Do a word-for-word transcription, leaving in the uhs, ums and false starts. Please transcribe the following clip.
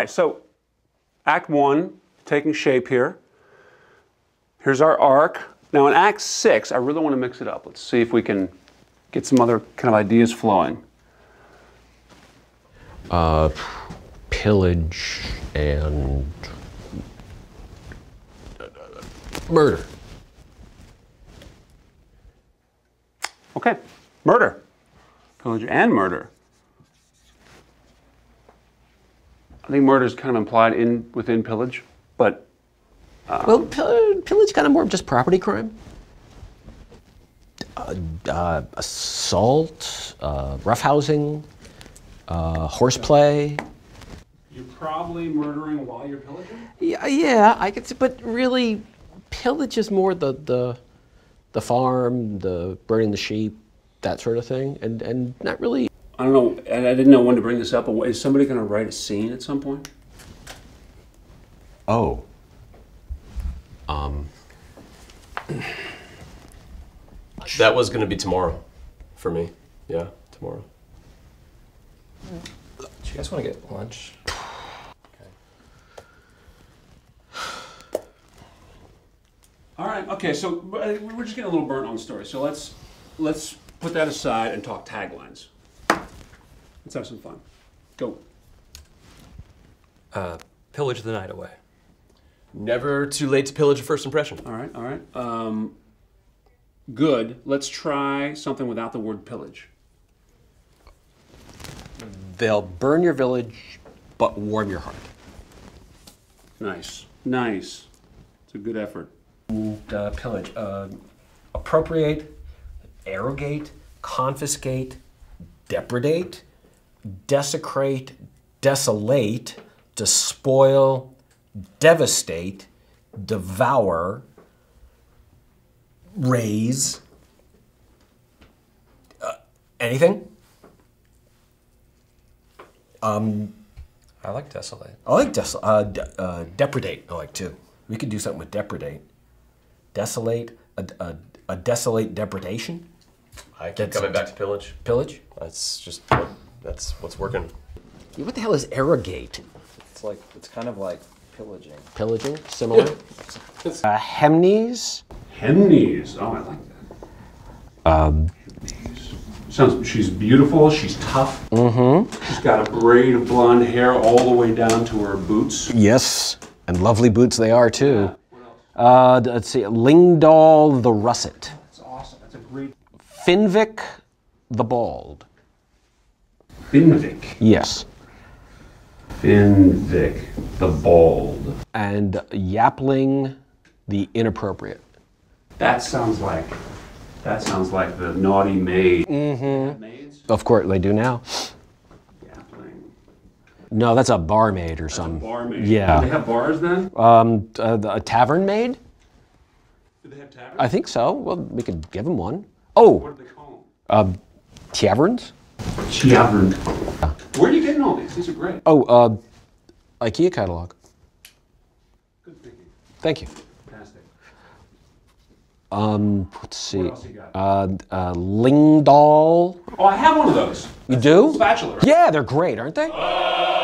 right, so act one, taking shape here. Here's our arc. Now in act six, I really want to mix it up. Let's see if we can get some other kind of ideas flowing. Uh, pillage and murder. Okay, murder. Pillage and murder. I think murder is kind of implied in within pillage, but um, well, pill pillage kind of more of just property crime. Uh, uh, assault, uh, roughhousing, uh, horseplay. You're probably murdering while you're pillaging? Yeah, yeah, I could see, but really, pillage is more the the the farm, the burning the sheep, that sort of thing, and and not really. I don't know, and I didn't know when to bring this up, but is somebody going to write a scene at some point? Oh. Um. That was going to be tomorrow, for me. Yeah, tomorrow. Do you guys want to get lunch? Okay. All right. Okay. So we're just getting a little burnt on the story. So let's let's put that aside and talk taglines. Let's have some fun. Go. Uh, pillage the night away. Never too late to pillage a first impression. All right, all right. Um, good. Let's try something without the word pillage. They'll burn your village, but warm your heart. Nice, nice. It's a good effort. And, uh, pillage. Uh, appropriate, arrogate, confiscate, depredate. Desecrate, desolate, despoil, devastate, devour, raise, uh, anything? Um, I like desolate. I like desolate, uh, de uh, depredate I like too. We could do something with depredate. Desolate, a, a, a desolate depredation? I keep That's coming back to pillage. Pillage? That's just... That's what's working. Yeah, what the hell is arrogate? It's like, it's kind of like pillaging. Pillaging, similar. uh, Hemnes. Hemnes, oh, I like that. Um, Hemnes. Sounds, she's beautiful, she's tough. Mm-hmm. She's got a braid of blonde hair all the way down to her boots. Yes, and lovely boots they are too. Yeah. Uh, let's see, Lingdahl the russet. That's awesome, that's a great. Finvick the bald. Finvick. Yes. Finvick, the bald. And Yapling, the inappropriate. That sounds like, that sounds like the naughty maid. Mm-hmm. Maids? Of course, they do now. Yapling. No, that's a barmaid or that's something. A barmaid. Yeah. Do they have bars then? Um, a, a tavern maid? Do they have taverns? I think so. Well, we could give them one. Oh. What do they call them? Uh, taverns? Chiavern. Where are you getting all these? These are great. Oh, uh, IKEA catalog. Good thinking. Thank you. Fantastic. Um, let's see. What else you got? Uh, uh, Lingdahl. Oh, I have one of those. You do? Spatula. Right? Yeah, they're great, aren't they? Oh!